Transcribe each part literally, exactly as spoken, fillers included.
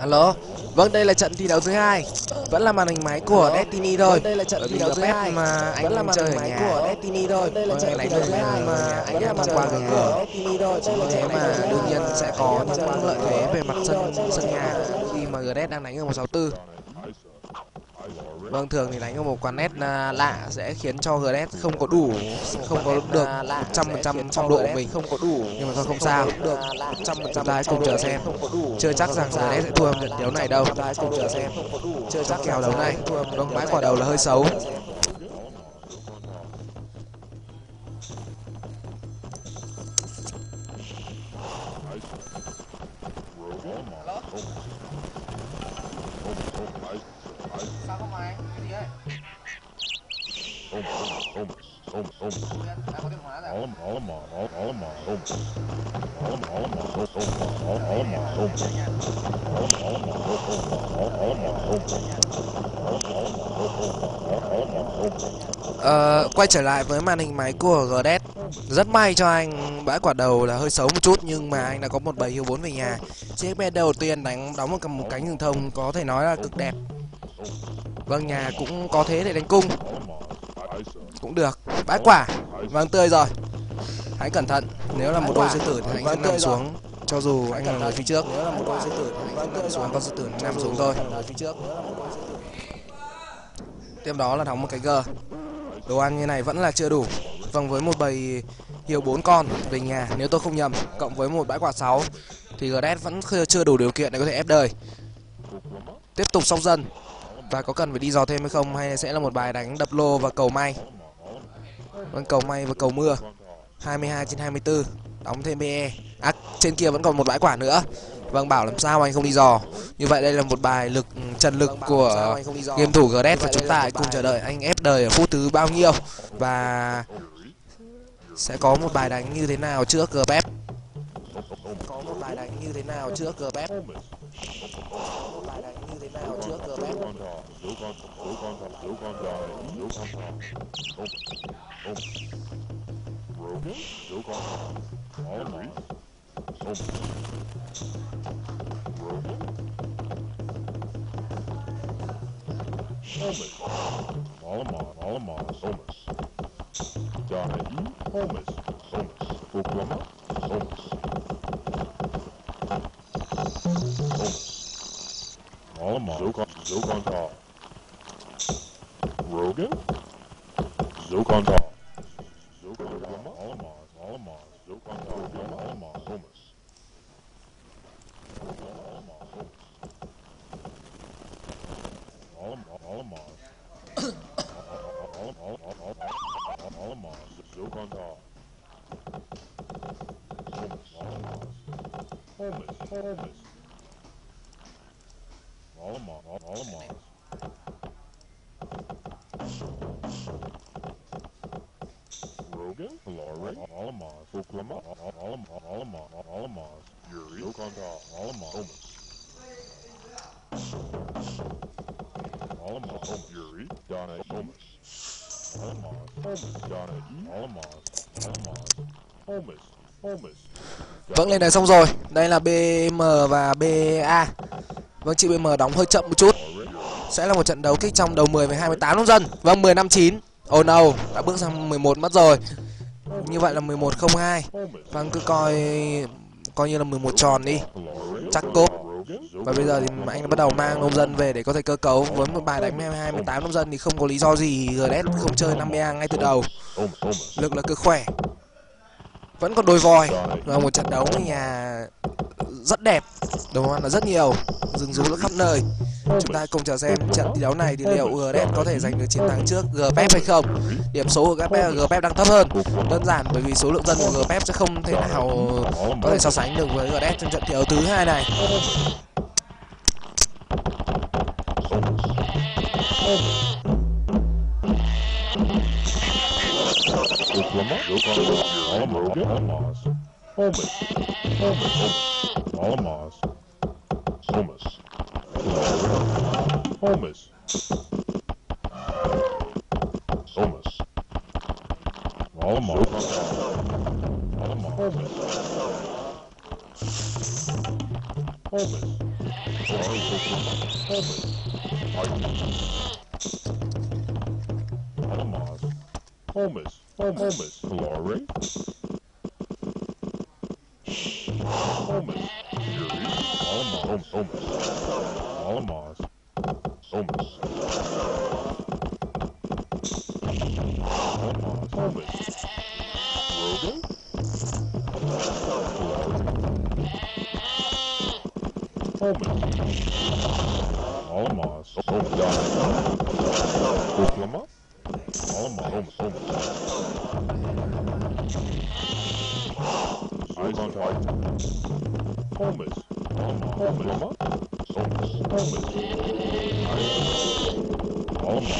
Alo, vâng đây là trận thi đấu thứ hai, vẫn là màn hình máy của Destiny thôi. Đây là trận thi đấu thứ hai mà anh làm chơi ở nhà của Destiny thôi. Ngày này thứ hai mà anh làm chơi ở nhà của Destiny thôi. Thế mà đương nhiên sẽ có những lợi thế về mặt sân sân nhà khi mà Des đang đánh ở một sáu tư. Vâng, thường thì đánh ở một quán nét lạ sẽ khiến cho Des không có đủ không có được một trăm phần trăm phong độ của mình, không có đủ, nhưng mà thôi không sao, được một trăm phần trăm. Hãy cùng chờ xem, chưa chắc rằng Des sẽ thua trận đấu này đâu. Hãy cùng chờ xem, chưa chắc kèo đấu này. Vâng, bãi quả đầu là hơi xấu. Ờ, quay trở lại với màn hình máy của Des. Rất may cho anh, bãi quả đầu là hơi xấu một chút, nhưng mà anh đã có một bầy hiếu bốn về nhà. Chiếc bé đầu tiên đánh đóng một, một cánh rừng thông có thể nói là cực đẹp. Vâng, nhà cũng có thế để đánh cung, cũng được. Bãi quả vàng tươi rồi, hãy cẩn thận. Nếu là một đôi sư tử thì anh sẽ nằm xuống, cho dù anh là người phía trước. Nếu là một đôi sư tử thì anh sẽ nằm xuống, con sư tử nằm xuống thôi. Tiếp đó là đóng một cái gờ. Đồ ăn như này vẫn là chưa đủ. Vâng, với một bầy hiếu bốn con về nhà, nếu tôi không nhầm, cộng với một bãi quả sáu thì Des vẫn chưa đủ điều kiện để có thể ép đời. Tiếp tục sóc dân, và có cần phải đi dò thêm hay không, hay sẽ là một bài đánh đập lô và cầu may. Vâng, cầu may và cầu mưa. Hai mươi hai trên hai mươi tư, đóng thêm bê e. À, trên kia vẫn còn một bãi quả nữa. Vâng, bảo làm sao anh không đi dò. Như vậy đây là một bài lực trần lực của game thủ Des, và chúng ta cùng chờ đợi anh ép đời ở phút thứ bao nhiêu và sẽ có một bài đánh như thế nào trước Pep. Có một bài đánh như thế nào trước Pep. Vâng, lên này xong rồi. Đây là bê em và bê a. Vâng, chị bê em đóng hơi chậm một chút. Sẽ là một trận đấu kích trong đầu mười với hai mươi tám nông dân. Vâng, mười năm chín. Oh no, đã bước sang mười một mất rồi. Như vậy là mười một không hai. Vâng, cứ coi coi như là mười một tròn đi, chắc cốp. Và bây giờ thì anh đã bắt đầu mang nông dân về để có thể cơ cấu. Với một bài đánh hai mươi tám nông dân thì không có lý do gì Des không chơi năm bê a ngay từ đầu. Lực là cực khỏe, vẫn còn đôi vòi, và một trận đấu nhà rất đẹp, đồ ăn là rất nhiều, rừng rú là khắp nơi. Chúng ta cùng chờ xem trận thi đấu này thì liệu Des có thể giành được chiến thắng trước Pep hay không. Điểm số của Pep đang thấp hơn, đơn giản bởi vì số lượng dân của Pep sẽ không thể nào có thể so sánh được với Des trong trận thi đấu thứ hai này. Homeless. Homeless. All of my. All of my. Homeless, homeless, glory. Homeless, homeless, homeless, homeless, homeless, Almas, Oklahoma, Alma, Eyes on Titan, Homus, Oklahoma, Homus, Homus,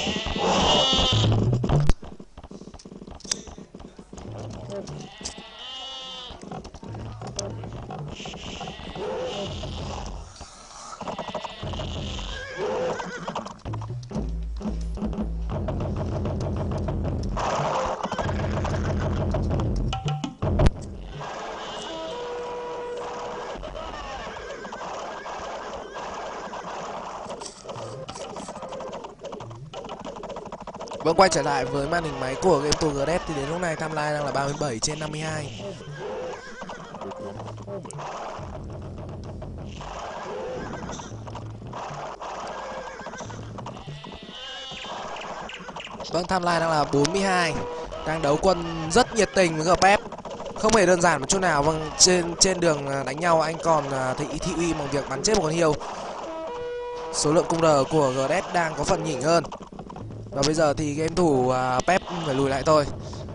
Vâng, quay trở lại với màn hình máy của gametv thì đến lúc này timeline đang là ba mươi bảy trên năm mươi hai. Vâng, timeline đang là bốn mươi hai. Đang đấu quân rất nhiệt tình với Pep. Không hề đơn giản một chút nào. Vâng, trên trên đường đánh nhau anh còn thấy thị uy bằng việc bắn chết một con hươu. Số lượng cung đờ của Des đang có phần nhỉnh hơn. Và bây giờ thì game thủ uh, Pep phải lùi lại thôi.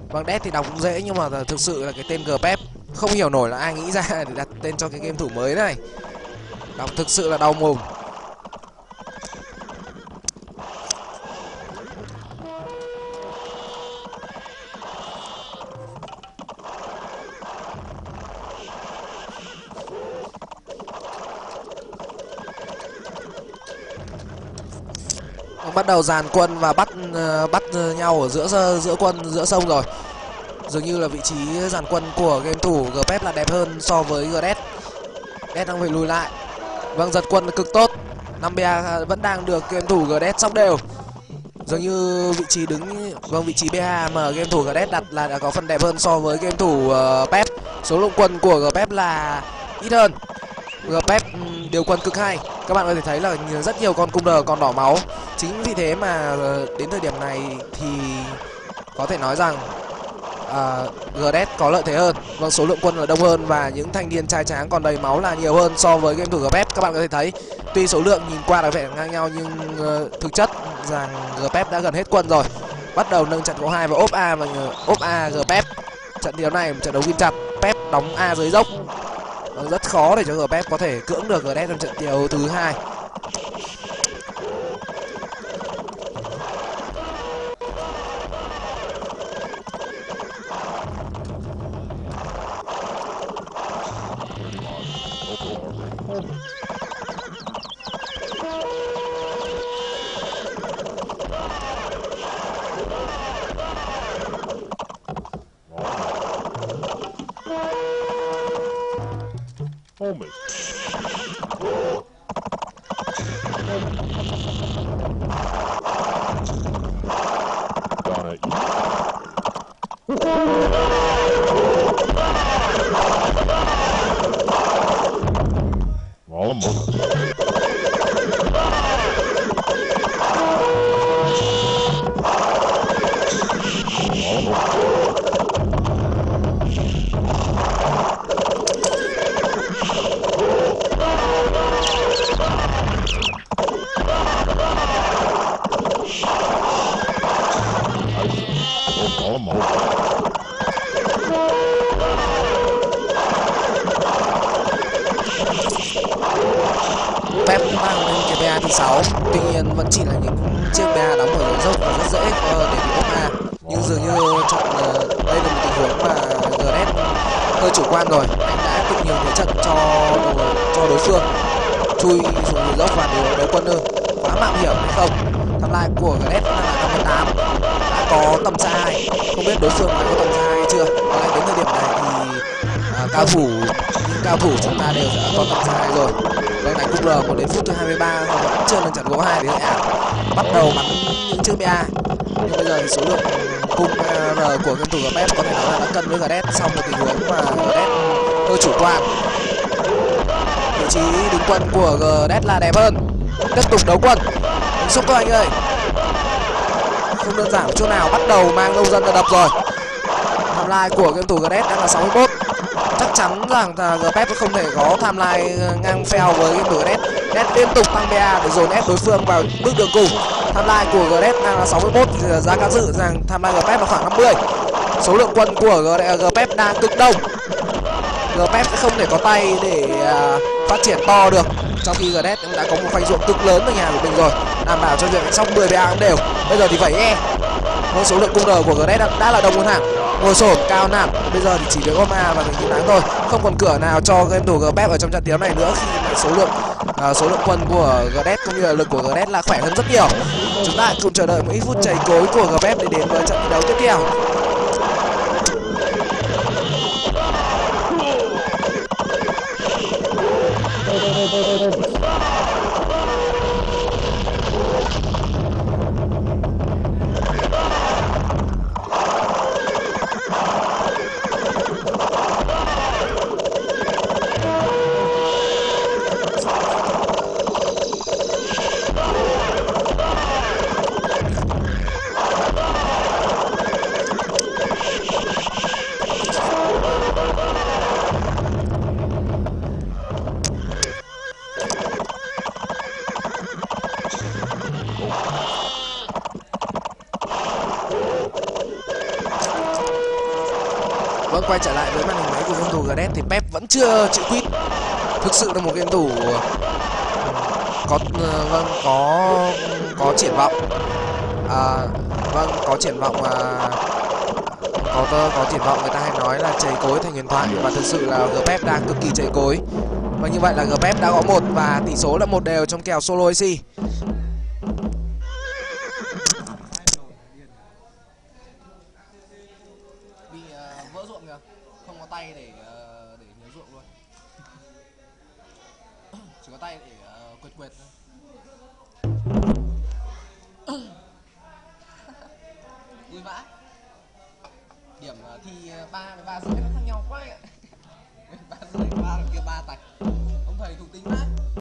Vâng, Des thì đọc cũng dễ nhưng mà thực sự là cái tên G Pep không hiểu nổi là ai nghĩ ra để đặt tên cho cái game thủ mới này. Đọc thực sự là đau mồm. Bắt đầu dàn quân và bắt uh, bắt nhau ở giữa giữa quân giữa sông rồi. Dường như là vị trí dàn quân của game thủ G Pep là đẹp hơn so với Des. Des đang phải lùi lại. Vâng, giật quân cực tốt. năm B A vẫn đang được game thủ Des sóc đều. Dường như vị trí đứng vâng vị trí B A mà game thủ Des đặt là đã có phần đẹp hơn so với game thủ uh, Pep. Số lượng quân của G Pep là ít hơn. G Pep điều quân cực hay. Các bạn có thể thấy là rất nhiều con cung đờ còn đỏ máu. Chính vì thế mà đến thời điểm này thì có thể nói rằng uh, G Des có lợi thế hơn. Vâng, số lượng quân là đông hơn và những thanh niên trai tráng còn đầy máu là nhiều hơn so với game thủ G Pep. Các bạn có thể thấy tuy số lượng nhìn qua là vẻ ngang nhau nhưng uh, thực chất rằng G Pep đã gần hết quân rồi. Bắt đầu nâng trận có hai và ốp A và ốp A G Pep. Trận đấu này trận đấu kim chặt, Pep đóng A dưới dốc. Rất khó để cho G Pep có thể cưỡng được G Des trong trận đấu thứ hai. Homeless. Pep cũng đang lên cái B A thứ sáu, tuy nhiên vẫn chỉ là những chiếc B A đóng ở dưới dốc và rất dễ để bị ốp A. Nhưng dường như chọn đây là một tình huống mà G Des hơi chủ quan rồi. Anh đã tự nhiều thế trận cho cho đối phương chui xuống dưới dốc và đều đá quân ư? Quá mạo hiểm hay không? Tham lai của G Des đang là năm mươi tám, đã có tầm xa hai. Không biết đối phương đã có tầm xa hai hay chưa? Có lẽ đến thời điểm này thì à, cao thủ cao thủ chúng ta đều đã có tầm hai rồi. Lần này cũng là còn đến phút thứ hai mươi ba họ vẫn chưa lần chặn gỗ hai thì à, bắt đầu bắn những chiếc bê a. Nhưng bây giờ thì số lượng cung R của game thủ của Pep có thể nói là đã cân với Des sau một tình huống mà Des hơi chủ quan. Vị trí đứng quân của Des là đẹp hơn. Tiếp tục đấu quân, đánh xúc thôi anh ơi. Không đơn giản chỗ nào, bắt đầu mang nông dân ra đập rồi. Timeline của game thủ Des đang là sáu mươi mốt. Chắc chắn rằng là Pep không thể có timeline ngang phèo với game thủ Des. Des liên tục tăng bê a để dồn ép đối phương vào bước đường cùng. Timeline của Des đang là sáu mươi mốt, giá cá dự rằng timeline của Pep là khoảng năm mươi. Số lượng quân của Pep đang cực đông. Pep sẽ không thể có tay để phát triển to được, trong khi Des cũng đã có một khoanh ruộng cực lớn ở nhà của mình rồi, đảm bảo cho việc xong mười bê a cũng đều. Bây giờ thì vẩy e, với số lượng cung đờ của Des đã, đã là đông hơn hẳn, ngồi sổn cao nản. Bây giờ thì chỉ việc ôm A và mình chiến thắng thôi, không còn cửa nào cho game thủ Pep ở trong trận tiến này nữa, khi mà số lượng uh, số lượng quân của Des cũng như là lực của Des là khỏe hơn rất nhiều. Chúng ta cùng chờ đợi một ít phút chảy cối của Pep để đến với trận thi đấu tiếp theo. Vâng, quay trở lại với màn hình máy của game thủ Des thì Pep vẫn chưa chịu quýt. Thực sự là một game thủ có vâng có có triển vọng, à, vâng có triển vọng à, có có triển vọng. Người ta hay nói là chày cối thành huyền thoại, và thực sự là Pep đang cực kỳ chày cối. Và như vậy là Pep đã có một và tỷ số là một đều trong kèo solo i xê. Chỉ có tay để uh, quệt quệt thôi.